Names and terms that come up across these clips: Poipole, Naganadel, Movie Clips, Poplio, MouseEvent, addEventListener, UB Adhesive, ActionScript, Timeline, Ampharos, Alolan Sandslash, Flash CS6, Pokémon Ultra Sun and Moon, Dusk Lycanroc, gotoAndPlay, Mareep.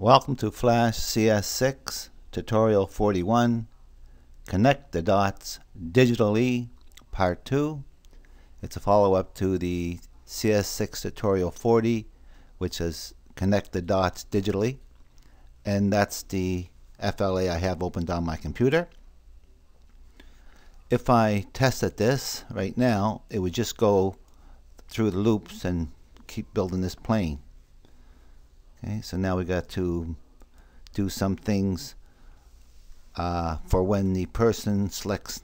Welcome to Flash CS6 Tutorial 41, Connect the Dots Digitally, Part 2. It's a follow-up to the CS6 Tutorial 40, which is Connect the Dots Digitally. And that's the FLA I have opened on my computer. If I tested this right now, it would just go through the loops and keep building this plane. Okay, so now we got to do some things for when the person selects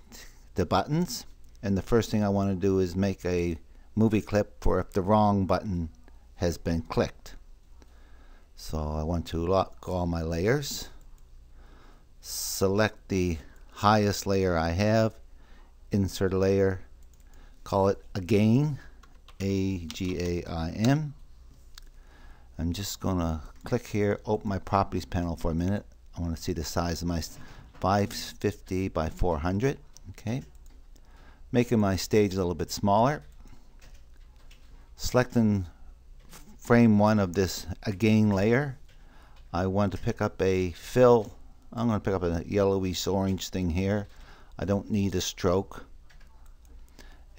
the buttons. And the first thing I want to do is make a movie clip for if the wrong button has been clicked. So I want to lock all my layers, select the highest layer I have, insert a layer, call it Again, A-G-A-I-N. I'm just going to click here, open my properties panel for a minute. I want to see the size of my 550 by 400. Okay. Making my stage a little bit smaller. Selecting frame 1 of this Again layer. I want to pick up a fill. I'm going to pick up a yellowish orange thing here. I don't need a stroke.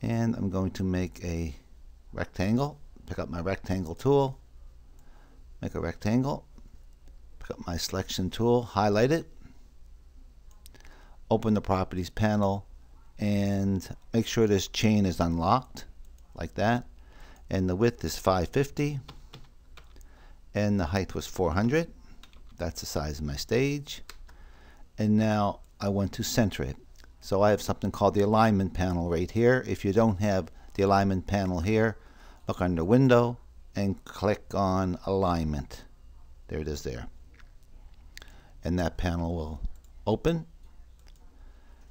And I'm going to make a rectangle. Pick up my rectangle tool. Make a rectangle, pick up my selection tool, highlight it, open the properties panel, and make sure this chain is unlocked like that. And the width is 550 and the height was 400. That's the size of my stage. And now I want to center it. So I have something called the alignment panel right here. If you don't have the alignment panel here, look under Window and click on Alignment. There it is there. And that panel will open.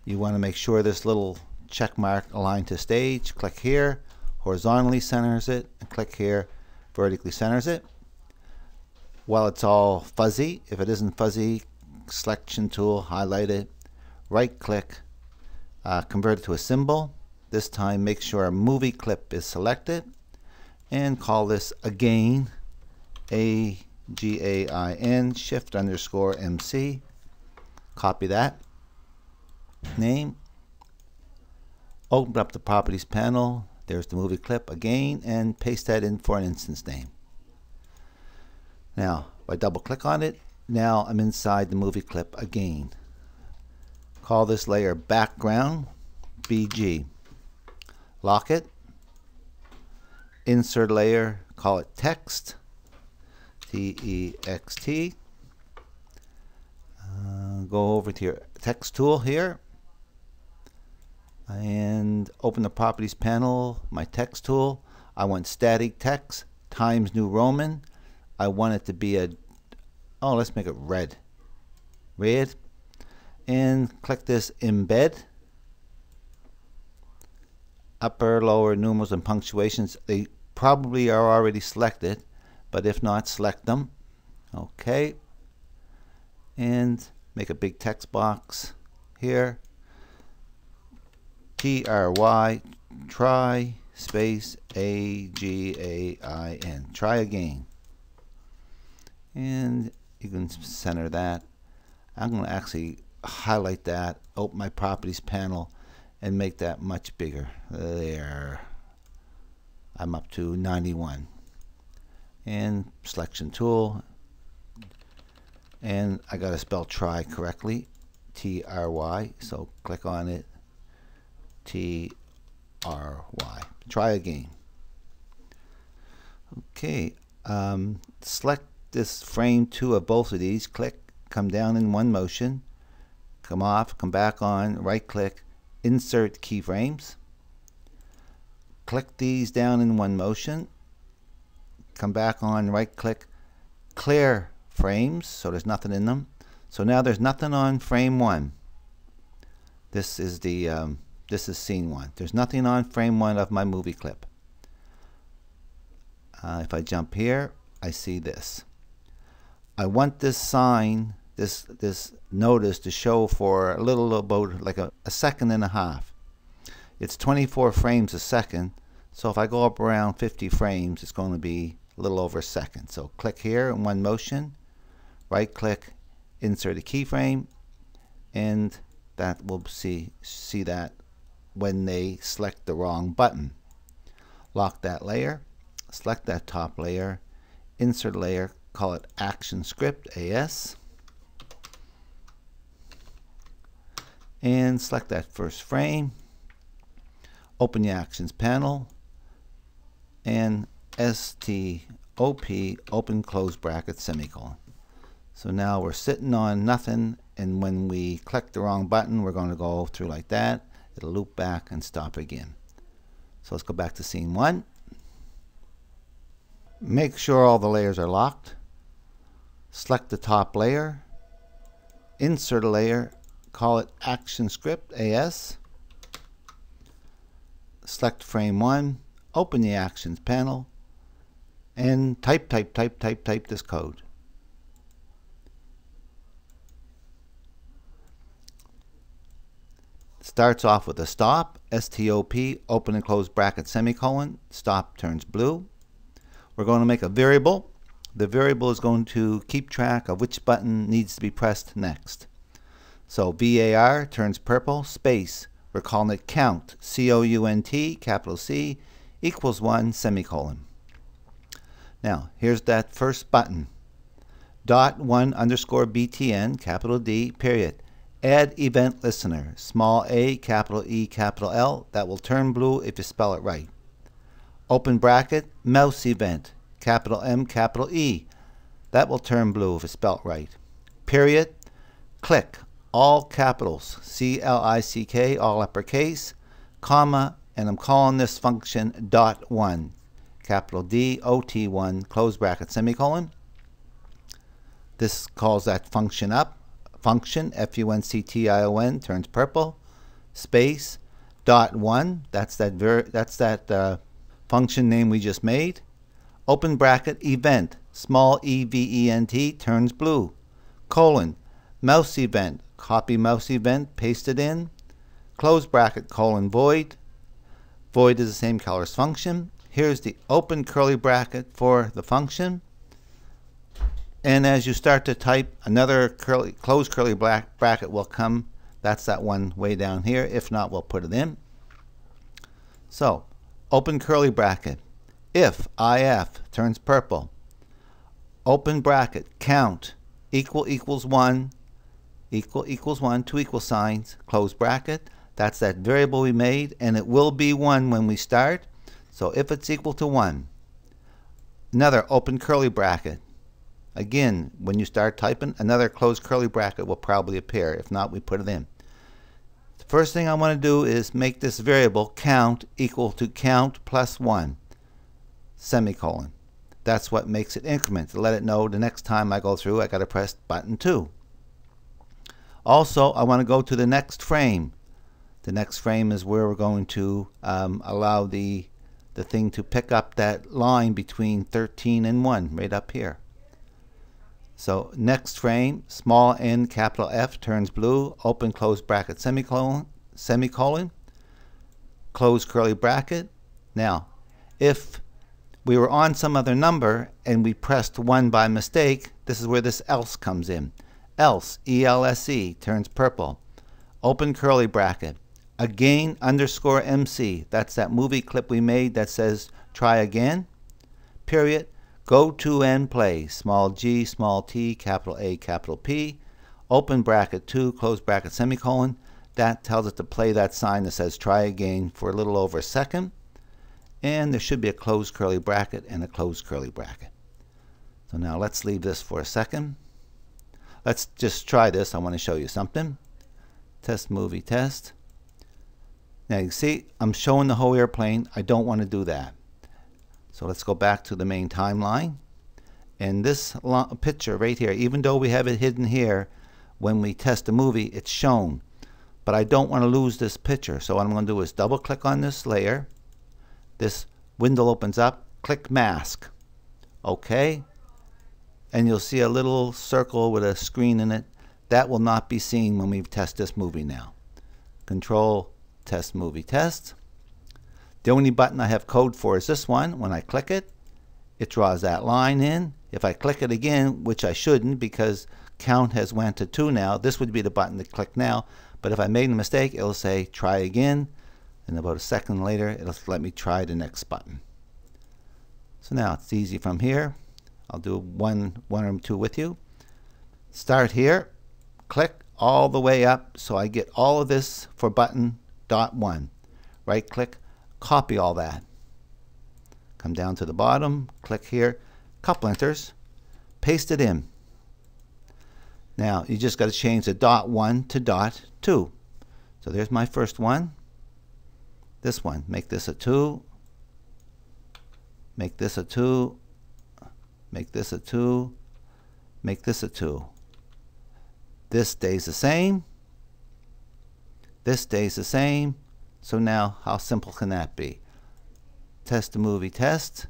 You want to make sure this little check mark Align to Stage. Click here, horizontally centers it, and click here, vertically centers it. While it's all fuzzy, if it isn't fuzzy, selection tool, highlight it, right click, convert it to a symbol. This time make sure a movie clip is selected, and call this Again, A-G-A-I-N, Shift_MC. Copy that name. Open up the properties panel. There's the movie clip Again, and paste that in for an instance name. Now, if I double click on it, now I'm inside the movie clip Again. Call this layer Background, BG. Lock it. Insert layer, call it Text, T-E-X-T. Go over to your text tool here and open the properties panel, my text tool. I want static text, Times New Roman. I want it to be a, oh, let's make it red. Red. And click this Embed. Upper, lower, numerals, and punctuations. They probably are already selected, but if not, select them. Okay. And make a big text box here. T-R-Y, try, space, A-G-A-I-N. Try Again. And you can center that. I'm going to actually highlight that, open my properties panel, and make that much bigger. There. I'm up to 91. And selection tool. And I got to spell try correctly. T-R-Y. So click on it. T-R-Y. Try Again. Okay. Select this frame 2 of both of these. Click. Come down in one motion. Come off. Come back on. Right click. Insert keyframes. Click these down in one motion. Come back on, right click, clear frames, so there's nothing in them. So now there's nothing on frame 1. This is the scene 1. There's nothing on frame 1 of my movie clip. If I jump here, I see this. I want this sign, this notice to show for a little about like a second and a half. It's 24 frames a second, so if I go up around 50 frames, it's going to be a little over a second. So click here in one motion, right click, insert a keyframe, and that will see that when they select the wrong button. Lock that layer, select that top layer, insert a layer, call it ActionScript AS, and select that first frame. Open the Actions panel and STOP, open close bracket semicolon. So now we're sitting on nothing, and when we click the wrong button, we're going to go through like that. It'll loop back and stop again. So let's go back to scene one. Make sure all the layers are locked. Select the top layer, insert a layer, call it ActionScript AS. Select frame 1, open the Actions panel, and type this code. Starts off with a stop, STOP, open and close bracket semicolon, stop turns blue. We're going to make a variable. The variable is going to keep track of which button needs to be pressed next. So VAR turns purple, space, we're calling it count, C-O-U-N-T, capital C, equals 1, semicolon. Now, here's that first button. .1_BTN, capital D, period. Add event listener, small a, capital E, capital L. That will turn blue if you spell it right. Open bracket, mouse event, capital M, capital E. That will turn blue if it's spelled right. Period, click. All capitals, C-L-I-C-K, all uppercase, comma, and I'm calling this function .1, capital D-O-T-1, close bracket, semicolon. This calls that function up. Function, F-U-N-C-T-I-O-N, turns purple, space, .1, that's that function name we just made. Open bracket, event, small E-V-E-N-T, turns blue, colon, mouse event, copy mouse event, paste it in, close bracket, colon, void. Void is the same color as function. Here's the open curly bracket for the function. And as you start to type, another close curly bracket will come. That's that one way down here. If not, we'll put it in. So, open curly bracket. If IF turns purple, open bracket, count, equal equals 1, equal equals 1, two equal signs, close bracket. That's that variable we made, and it will be 1 when we start. So if it's equal to 1, another open curly bracket. Again, when you start typing, another close curly bracket will probably appear. If not, we put it in. The first thing I want to do is make this variable count equal to count plus 1, semicolon. That's what makes it increment, to let it know the next time I go through, I got to press button 2. Also, I want to go to the next frame. The next frame is where we're going to allow the thing to pick up that line between 13 and 1, right up here. So next frame, small n, capital F, turns blue, open, close bracket, semicolon, close curly bracket. Now, if we were on some other number and we pressed 1 by mistake, this is where this else comes in. Else, E-L-S-E, turns purple, open curly bracket, again underscore MC, that's that movie clip we made that says try again, period, go to and play, small g, small t, capital A, capital P, open bracket 2, close bracket, semicolon. That tells it to play that sign that says try again for a little over a second. And there should be a closed curly bracket and a closed curly bracket. So now let's leave this for a second. Let's just try this. I want to show you something. Test movie test. Now you see I'm showing the whole airplane. I don't want to do that. So let's go back to the main timeline. And this picture right here, even though we have it hidden here, when we test the movie, it's shown. But I don't want to lose this picture. So what I'm going to do is double click on this layer. This window opens up, click mask, OK, and you'll see a little circle with a screen in it. That will not be seen when we test this movie now. Control, test movie test. The only button I have code for is this one. When I click it, it draws that line in. If I click it again, which I shouldn't because count has went to 2 now, this would be the button to click now. But if I made a mistake, it'll say try again, and about a second later it'll let me try the next button. So now it's easy from here. I'll do one or two with you. Start here, click all the way up, so I get all of this for button .1. Right click, copy all that. Come down to the bottom, click here, couple enters, paste it in. Now you just got to change the .1 to .2. So there's my first one. This one, make this a 2, make this a 2, make this a 2, make this a 2. This stays the same. This stays the same. So now how simple can that be? Test the movie test.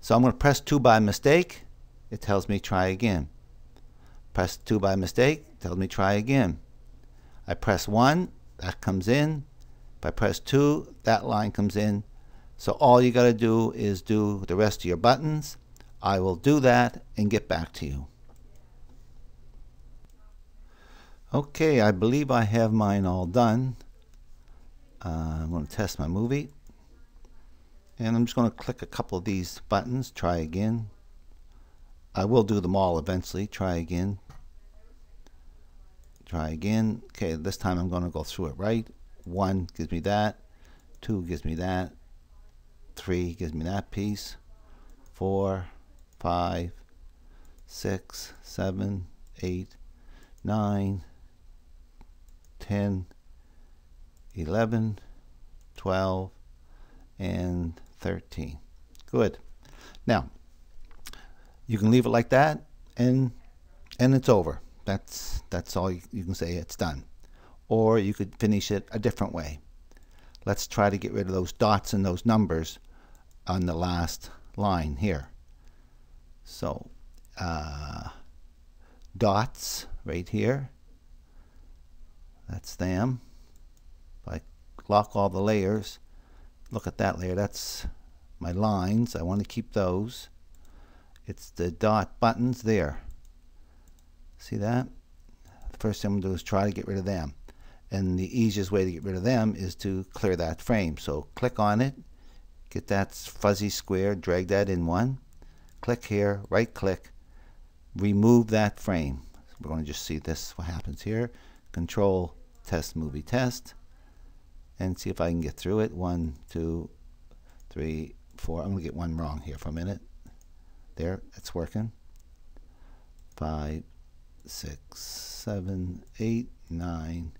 So I'm going to press 2 by mistake. It tells me try again. Press 2 by mistake. It tells me try again. I press 1. That comes in. If I press 2, that line comes in. So all you got to do is do the rest of your buttons. I will do that and get back to you. Okay, I believe I have mine all done. I'm going to test my movie. And I'm just going to click a couple of these buttons. Try again. I will do them all eventually. Try again. Try again. Okay, this time I'm going to go through it right. 1 gives me that. 2 gives me that. 3 gives me that piece. 4, 5, 6, 7, 8, 9, 10, 11, 12, and 13. Good. Now you can leave it like that, and it's over. That's all you can say, it's done. Or you could finish it a different way. Let's try to get rid of those dots and those numbers on the last line here. So dots right here, that's them. If I lock all the layers, look at that layer, that's my lines. I want to keep those. It's the dot buttons there. See that? The first thing I'm going to do is try to get rid of them. And the easiest way to get rid of them is to clear that frame. So click on it, get that fuzzy square, drag that in one, click here, right click, remove that frame. So we're going to just see this, what happens here. Control, test, movie, test, and see if I can get through it. 1, 2, 3, 4. I'm going to get one wrong here for a minute. There, it's working. 5, 6, 7, 8, 9,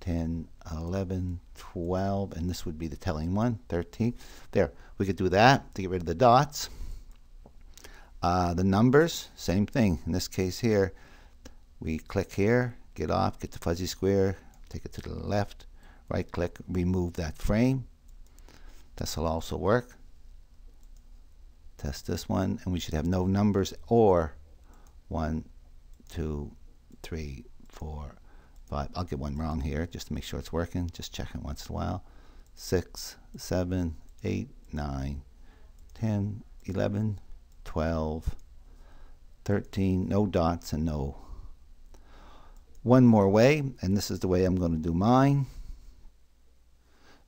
10, 11, 12, and this would be the telling one, 13. There, we could do that to get rid of the dots. The numbers, same thing. In this case here, we click here, get off, get the fuzzy square, take it to the left, right click, remove that frame. This will also work. Test this one, and we should have no numbers or 1, 2, 3, 4, 5. I'll get one wrong here just to make sure it's working. Just check it once in a while. 6, 7, 8, 9, 10, 11, 12, 13. No dots and no. One more way, and this is the way I'm going to do mine.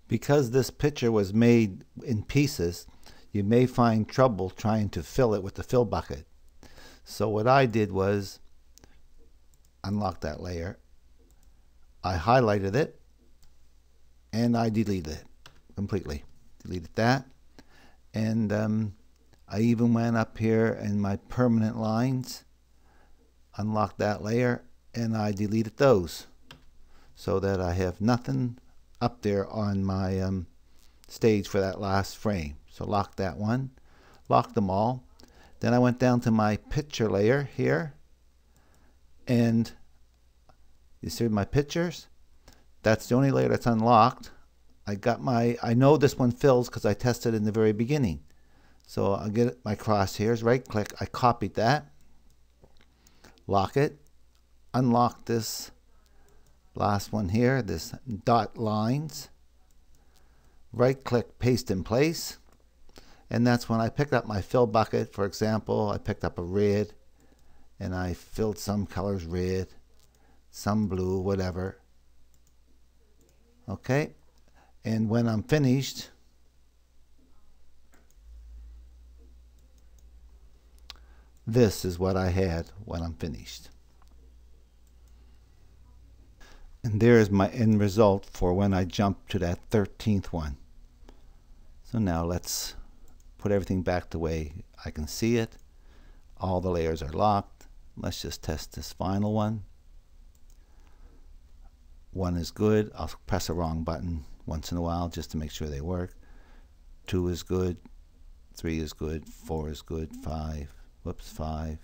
Because this picture was made in pieces, you may find trouble trying to fill it with the fill bucket. So what I did was unlock that layer. I highlighted it and I deleted it completely. Deleted that, and I even went up here in my permanent lines, unlocked that layer, and I deleted those so that I have nothing up there on my stage for that last frame. So lock that one, lock them all. Then I went down to my picture layer here, and you see my pictures? That's the only layer that's unlocked. I know this one fills because I tested in the very beginning. So I'll get my crosshairs, right click, I copied that, lock it, unlock this last one here, this dot lines, right click, paste in place, And that's when I picked up my fill bucket. For example, I picked up a red and I filled some colors red, some blue, whatever. Okay, and when I'm finished, this is what I had when I'm finished. And there is my end result for when I jump to that 13th one. So now let's put everything back the way I can see it. All the layers are locked. Let's just test this final one. One is good. I'll press the wrong button once in a while just to make sure they work. 2 is good. 3 is good. 4 is good. 5. Whoops. 5.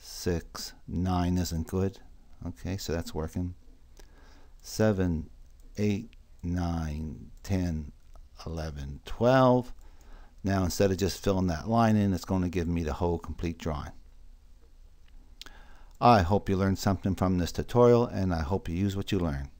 6. 9 isn't good. Okay, so that's working. 7, 8, 9, 10, 11, 12. Now instead of just filling that line in, it's going to give me the whole complete drawing. I hope you learned something from this tutorial, and I hope you use what you learned.